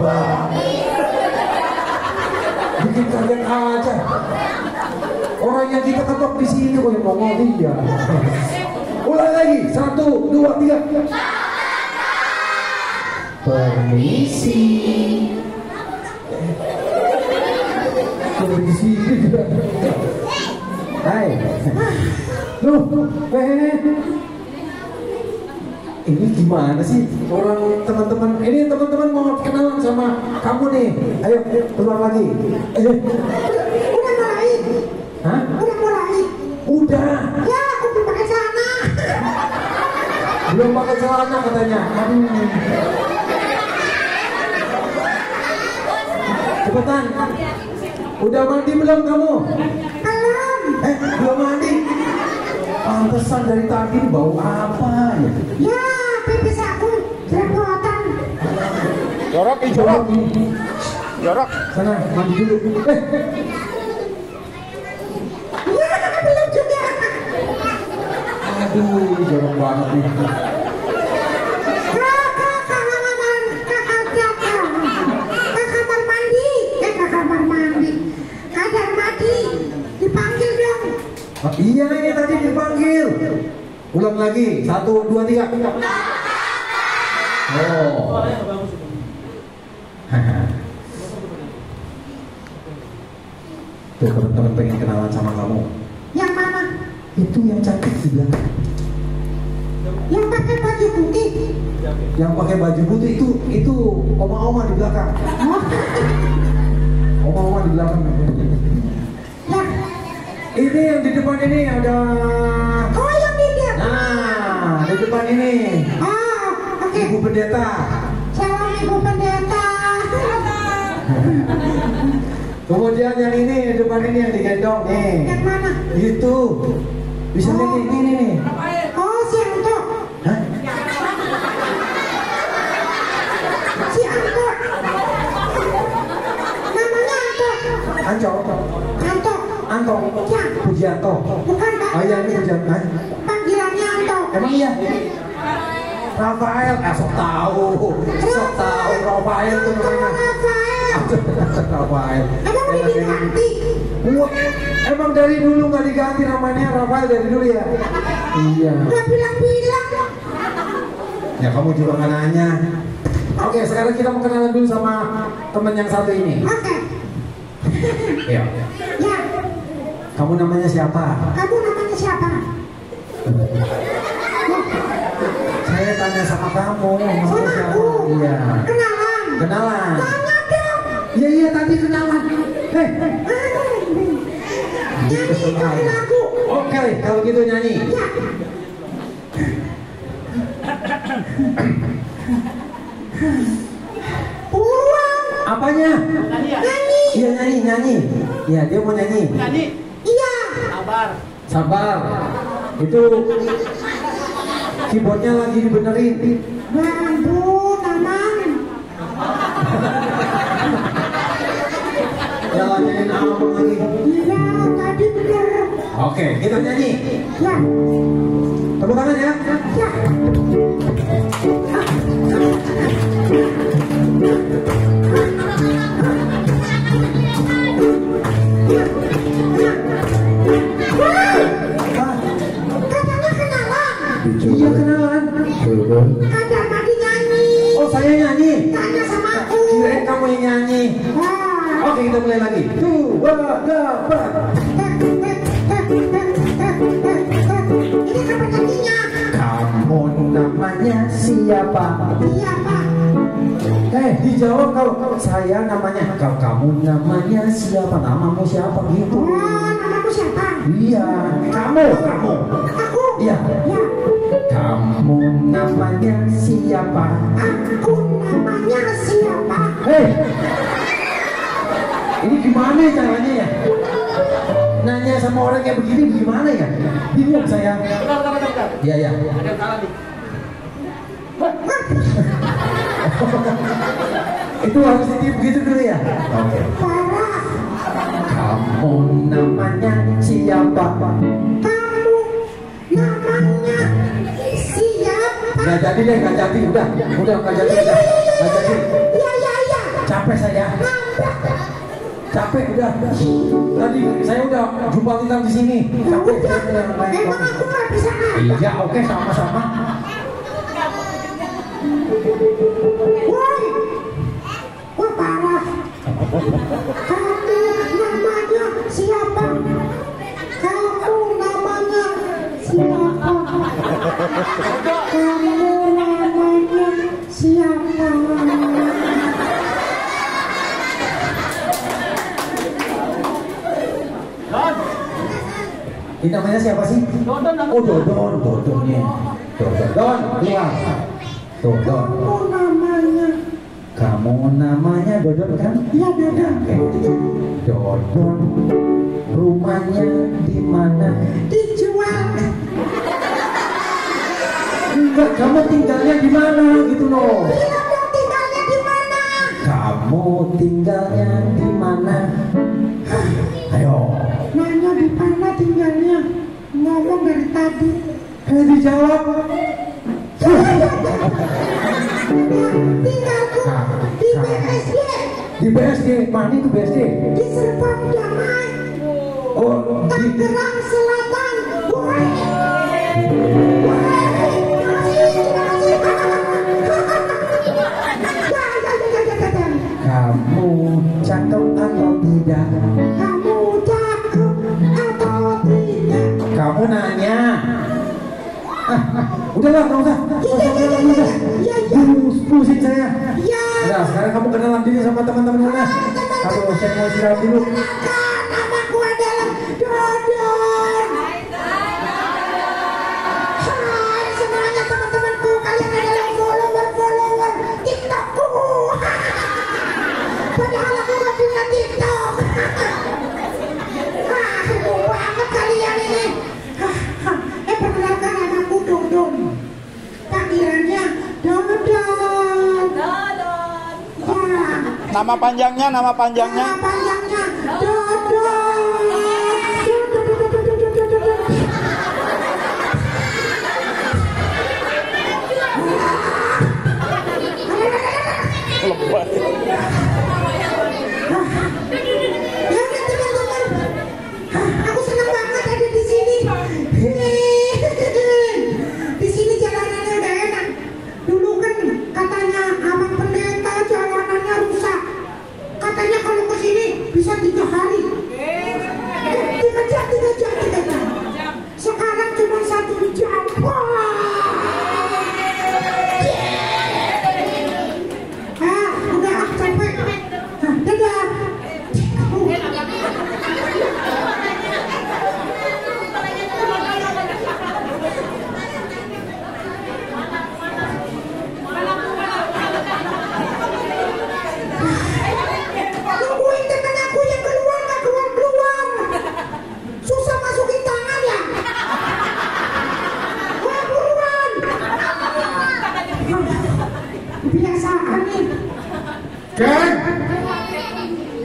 Wah, bikin kalian aja. Orang yang kita ketemu di sini kok yang ngomong dia. Ulang lagi, 1, 2, 3. Permisi. Permisi. Hai. Loh, ini gimana sih orang teman-teman ini teman-teman mau kenalan sama kamu nih, ayo keluar lagi, ayo. Udah mulai, hah? Udah mulai, udah. Ya aku belum pakai celana, belum pakai celana katanya. Aduh. Cepetan, udah mandi belum kamu? Belum. Belum mandi. Pantesan dari tadi bau apa ya? Ya. Pipis aku jerobotan. Jorok, jorok. Jorok. Sana mandi dulu. Ya, belum juga. Aduh, jorok banget nih. Ke kamar mandi. Ada mandi. Dipanggil dong. Oh, iya ini tadi dipanggil. Ulang lagi. 1, 2, 3. Oh. Tuh teman-teman pengen kenalan sama kamu. Yang mana? Itu yang cantik di belakang. Yang pakai baju putih. Yang pakai baju putih itu oma-oma di belakang. Oma-oma di belakang. Nah, ini yang di depan ini ada. Oh yang di depan. Nah, di depan ini. Ibu pendeta. Salam Ibu pendeta. Kemudian yang ini depan ini yang digendong nih. Yang mana? Itu. Bisa lihat ini nih. Oh si Anto. Hah? Si Anto. Namanya Anto. Anto. Anto. Anto. Ya. Pujianto. Bukan Pak. Oh iya ini Pujianto. Panggilannya Anto. Emang iya? Rafael, sok tahu Rafael tuh namanya. Rafael. Emang udah diganti? Emang dari dulu nggak diganti namanya Rafael dari dulu ya? Iya. Nggak bilang-bilang. Ya kamu juga nggak nanya. Oke, sekarang kita mau kenalan dulu sama teman yang satu ini. Oke. Iya. Ya. Kamu namanya siapa? Kamu namanya siapa? Saya tanya sama kamu, sama aku. Iya. Kenalan. Tanya dong. Iya tadi kenalan. Nyanyi kali lagu. Oke, kalau gitu nyanyi. Ya. Pulang. Apanya? Nyanyi. Iya nyanyi. Iya dia mau nyanyi. Nyanyi. Iya. Sabar. Itu. Keyboardnya lagi dibenerin. Ampun, aman. Ya lanjutin aman lagi. Iya, tadi bener. Oke, kita nyanyi. Ya. Tepuk tangan ya. Ya. Iya kenalan. Ada tadi nyanyi. Oh saya nyanyi. Tanya sama aku. Kirain kamu yang nyanyi. Oke kita mulai lagi. 2, 3, 4. Ini siapa nyanyinya? Kamu namanya siapa? Siapa? Dijawab kalau saya namanya. Kalau kamu namanya siapa? Namamu siapa gitu? Namaku siapa? Iya. Kamu. Aku. Iya. Kamu namanya siapa? Aku namanya siapa? Ini gimana caranya ya? Nanya sama orang kayak begini gimana ya? Bingung saya. Bentar. Iya. Ada yang salah nih. Itu harus ditiup gitu dulu ya? Oke. Kamu namanya siapa? Kamu namanya siapa? Nggak jadi deh, nggak jadi, udah nggak jadi, nggak jadi. Iya. Capek saya. Capek udah. Tadi saya udah jumpa tentang di sini. Capek. Memang aku nggak bisa. Iya, oke, sama-sama. Woi, wah parah. Kamu namanya siapa? Kamu namanya siapa? Kamu namanya siapa? Don. Ini namanya siapa sih? Dodon. Oh Dodon. Keluar. Dodon. Kamu namanya Dodon kan? Iya Dodon. Dodon. Rumahnya di mana? Dijual. Enggak, kamu tinggalnya di mana gitu loh? Kamu tinggalnya di mana? Ayo. Nanya di mana tinggalnya? Ngomong dari tadi. Kayak dijawab. Tinggalku di BSD. Di BSD? Mana itu BSD? Di Serpong Damai. Oh, Tangerang Selatan. Kamu cakep atau tidak? Kamu nanya. Udahlah, nggak usah. Pusing saya. Nah, sekarang kamu kenalan diri sama teman-teman mana? Kamu saya mau istirahat dulu. Namaku adalah Dodon. Hai semuanya teman-temanku, kalian adalah follower TikTokku. Padahal aku nggak punya TikTok. Heboh banget kalian ini. Perkenalkan namaku Dodon. Panggilannya Dodon. Ya. Nama panjangnya. Dodon. Aku senang banget ada di sini. Di sini jalanannya udah enak. Dulu kan katanya abang pendeta jalanannya rusak. Katanya kalau ke sini bisa 3 hari. Tiga jam. Sekarang cuma 1 jam.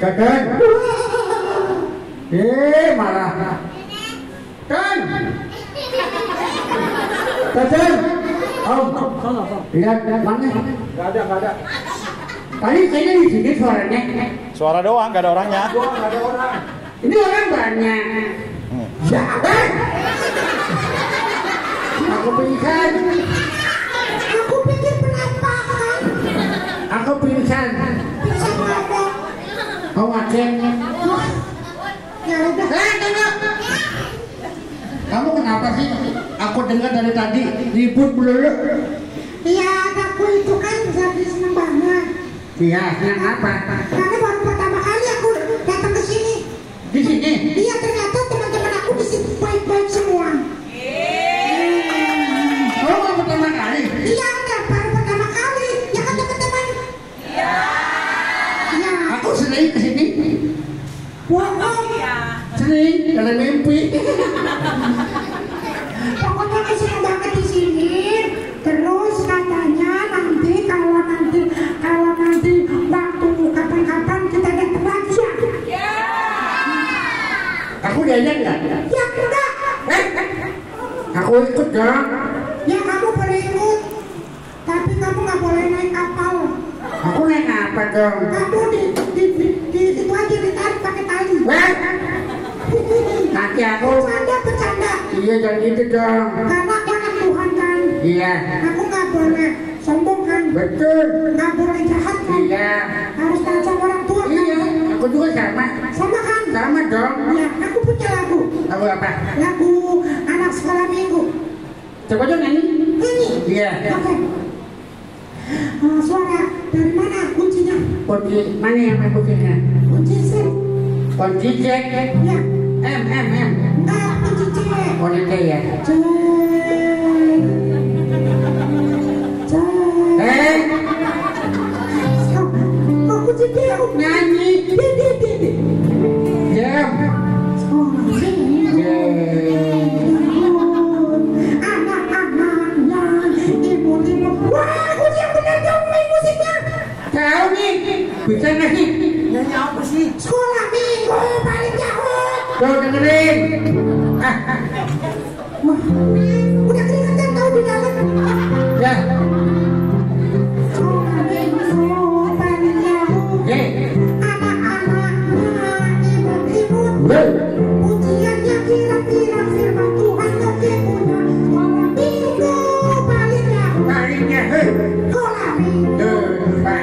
Kakak, marah. Kakak, lihat mana? Gak ada. Tadi kayaknya di sini suaranya. Suara doang, gak ada orangnya. Ini orang banyak. Ya, kan? Aku pikir penampakan. Aku pingsan. Kau macet. Ya udah. Tengok. Kamu kenapa sih? Aku dengar dari tadi ribut melulu. Iya, aku itu kan jadi seneng banget. Iya, seneng apa? Karena baru pertama kali aku datang ke sini. Di sini? Iya, ternyata teman-teman aku di sini baik-baik semua. Kamu baru pertama kali? Iya, baru pertama kali. Ya kan teman-teman? Iya. Iya. Aku sering kesini. Sering dalam mimpi. Pokoknya aku senang banget di sini. Terus katanya nanti waktu kapan-kapan kita datang lagi ya. Aku diajak nggak? Ya enggak. Aku ikut dong. Ya kamu boleh ikut. dagang. Aku di itu aja ditarik pakai tali. Wah. Kaki aku. Bercanda, bercanda. Iya, jangan gitu dong. Karena aku anak Tuhan kan. Iya. Aku nggak boleh sombong kan. Betul. Nggak boleh jahat kan. Iya. Harus tahu orang tua. Iya. Kan? Aku juga sama. Sama kan? Sama dong. Iya. Aku punya lagu. Lagu apa? Lagu anak sekolah minggu. Coba dong nyanyi. Nyanyi. Iya. Oke. Suara dari mana kuncinya? Kunci mana yang main kuncinya? Kunci sih. Kunci cek. Ya. M. Enggak, kunci C. Kunci C ya. C. C. Kok kunci C aku nyanyi? D. Jam. Tahu nih, bisa nggak sih? Nyanyi apa sih? Sekolah minggu paling jahut. Tuh dengerin. Wah, udah keringetan tahu di dalam. Ya. Sekolah minggu paling jahut. Ye. Anak-anaknya ribut-ribut. Ujiannya kira-kira firman Tuhan lagi punya. Sekolah minggu paling jahut. Paling jahut. Sekolah minggu.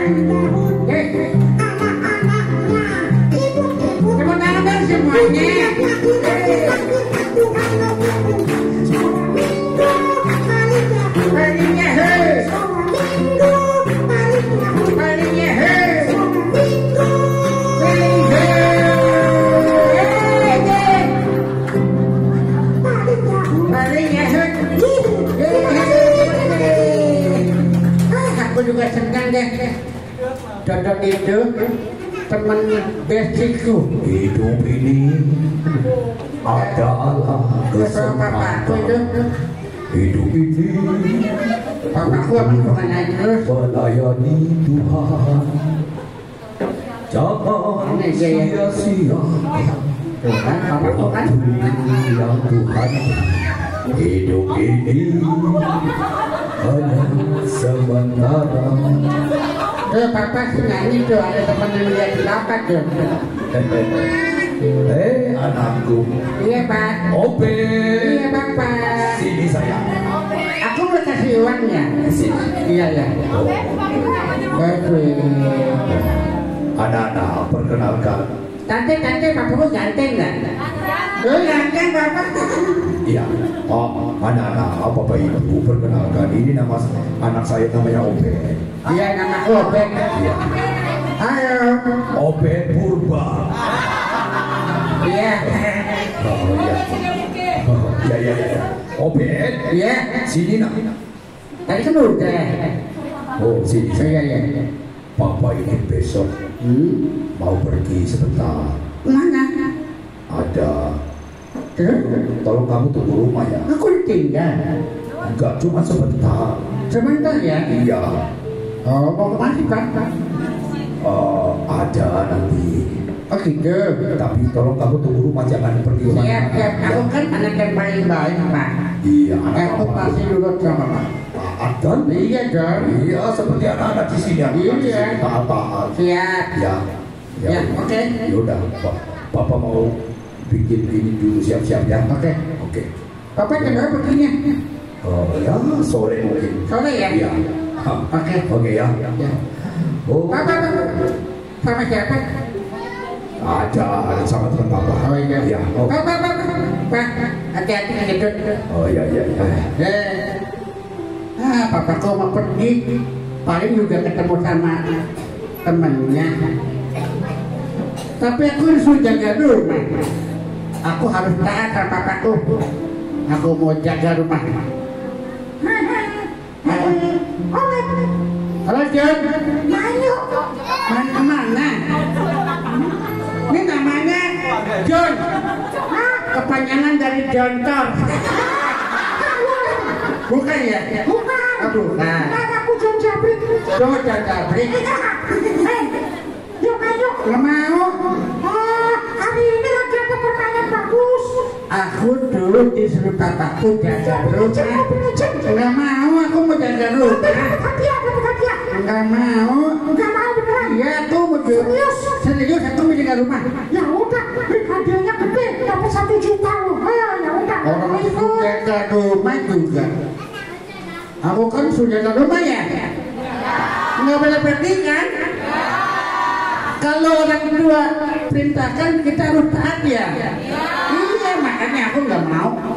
Anak-anaknya ibu-ibu teman-teman semuanya juga senang deh. Dodot itu teman bestiku. Hidup ini ada Allah bersamaku. Hidup ini aku melayani Tuhan. Jangan sia-sia waktu yang Tuhan. Hidup ini hanya sementara. Papa nyanyi tuh, ada teman yang lihat lapak tuh. Anakku. Iya pak. Ope. Iya papa. Sini sayang. Aku mau kasih uangnya. Sini. Iya. Oke. Anak-anak perkenalkan. Tante, papamu ganteng nggak? Ganteng papa. Iya. Oh, anak-anak, Bapak Ibu perkenalkan, ini nama anak saya namanya Obed. Iya, nama Obed. Iya. Ayo, Obed Purba. Iya. Iya. Obed. Iya. Sini nak. Tadi kan udah. Oh, sini. Iya. Bapak ini besok mau pergi sebentar. Mana? Ada. Tolong kamu tunggu rumah ya. Aku ditinggal. Enggak, cuma sebentar. Sebentar ya? Iya. Mau kemana sih kan? Ada nanti. Oh gitu. Tapi tolong kamu tunggu rumah, jangan pergi rumah. Iya. Aku kan anak yang paling baik pak. Iya. Aku pasti dulu sama pak. Taat kan? Iya dong. Iya, seperti anak-anak di sini. Iya. Taat. Siap. Ya. Oke. Yaudah, Papa mau bikin ini dulu, siap-siap ya. Oke. Papa kenapa begini? Oh ya, sore mungkin. Sore ya? Iya. Oke ya. Oh. Papa. Sama siapa? Ada sama teman Papa. Oh iya. Ya. Papa. Hati-hati gitu. Oh iya. Papa kok mau pergi? Paling juga ketemu sama temannya. Tapi aku harus jaga rumah. Aku harus taat sama papaku. Aku mau jaga rumah. Halo John. Mana? Ini namanya John. Kepanjangan dari Jontor. Bukan ya? Bukan. Aduh. Nah. Aku John Jabrik. John Jabrik. Yuk. Gak mau. Hari ini lagi ada pertanyaan bagus. Aku dulu disuruh papaku jaga rumah. Gak mau, aku mau jaga rumah. Gak mau. Gak mau beneran. Iya tuh betul. Serius aku punya rumah. Ya udah, hadiahnya gede, dapat 1 juta loh. Ya udah. Orang itu sudah rumah juga. Aku kan sudah ada rumah ya. Nggak boleh penting kan? Kalau orang kedua perintahkan kita harus taat ya. Iya makanya aku nggak mau.